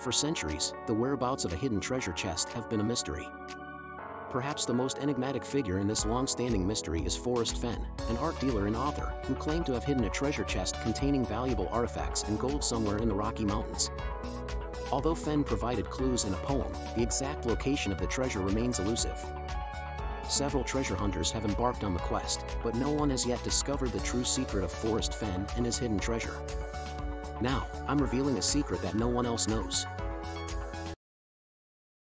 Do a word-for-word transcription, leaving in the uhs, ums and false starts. For centuries, the whereabouts of a hidden treasure chest have been a mystery. Perhaps the most enigmatic figure in this long-standing mystery is Forrest Fenn, an art dealer and author, who claimed to have hidden a treasure chest containing valuable artifacts and gold somewhere in the Rocky Mountains. Although Fenn provided clues in a poem, the exact location of the treasure remains elusive. Several treasure hunters have embarked on the quest, but no one has yet discovered the true secret of Forrest Fenn and his hidden treasure. Now, I'm revealing a secret that no one else knows.